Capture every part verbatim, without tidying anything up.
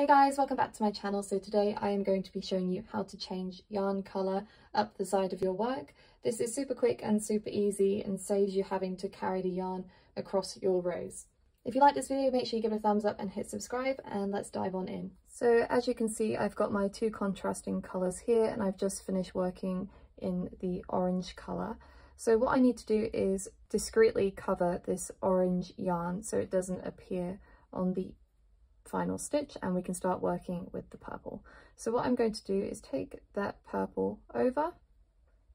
Hey guys, welcome back to my channel. So today I am going to be showing you how to change yarn colour up the side of your work. This is super quick and super easy and saves you having to carry the yarn across your rows. If you like this video, make sure you give it a thumbs up and hit subscribe, and let's dive on in. So as you can see, I've got my two contrasting colours here and I've just finished working in the orange colour. So what I need to do is discreetly cover this orange yarn so it doesn't appear on the final stitch, and we can start working with the purple. So what I'm going to do is take that purple over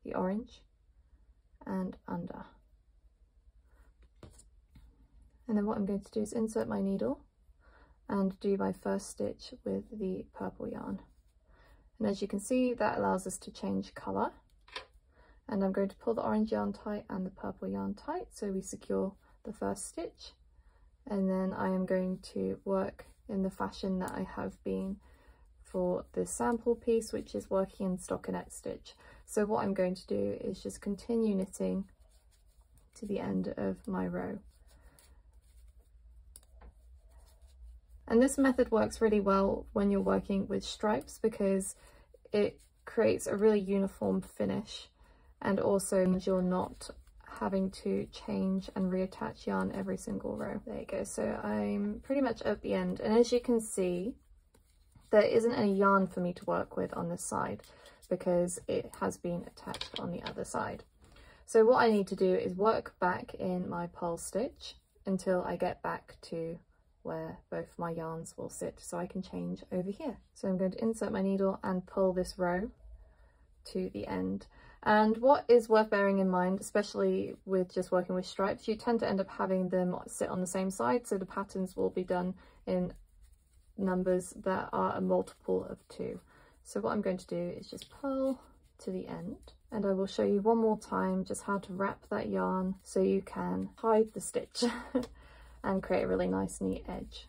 the orange and under, and then what I'm going to do is insert my needle and do my first stitch with the purple yarn. And as you can see, that allows us to change colour, and I'm going to pull the orange yarn tight and the purple yarn tight so we secure the first stitch, and then I am going to work in the fashion that I have been for this sample piece, which is working in stockinette stitch. So what I'm going to do is just continue knitting to the end of my row. And this method works really well when you're working with stripes because it creates a really uniform finish, and also means you're not having to change and reattach yarn every single row. There you go, so I'm pretty much at the end, and as you can see, there isn't any yarn for me to work with on this side because it has been attached on the other side. So what I need to do is work back in my purl stitch until I get back to where both my yarns will sit, so I can change over here. So I'm going to insert my needle and pull this row to the end. And what is worth bearing in mind, especially with just working with stripes, you tend to end up having them sit on the same side, so the patterns will be done in numbers that are a multiple of two. So what I'm going to do is just pull to the end, and I will show you one more time just how to wrap that yarn so you can hide the stitch and create a really nice neat edge.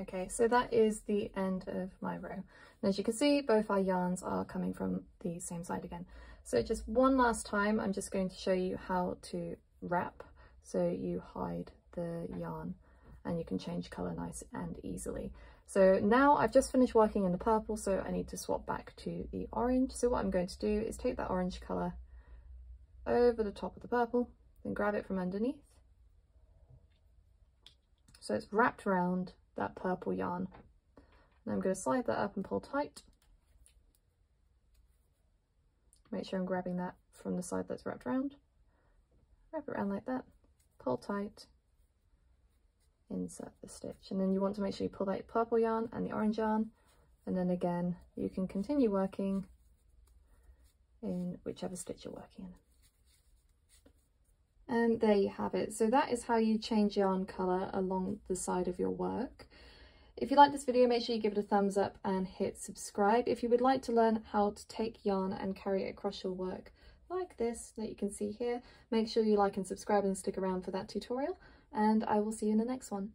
Okay, so that is the end of my row, and as you can see, both our yarns are coming from the same side again. So just one last time, I'm just going to show you how to wrap so you hide the yarn and you can change colour nice and easily. So now I've just finished working in the purple, so I need to swap back to the orange. So what I'm going to do is take that orange colour over the top of the purple, then grab it from underneath so it's wrapped around that purple yarn, and I'm going to slide that up and pull tight. Make sure I'm grabbing that from the side that's wrapped around, wrap it around like that, pull tight, insert the stitch, and then you want to make sure you pull that purple yarn and the orange yarn, and then again you can continue working in whichever stitch you're working in. And there you have it. So that is how you change yarn colour along the side of your work. If you like this video, make sure you give it a thumbs up and hit subscribe. If you would like to learn how to take yarn and carry it across your work like this that you can see here, make sure you like and subscribe and stick around for that tutorial, and I will see you in the next one.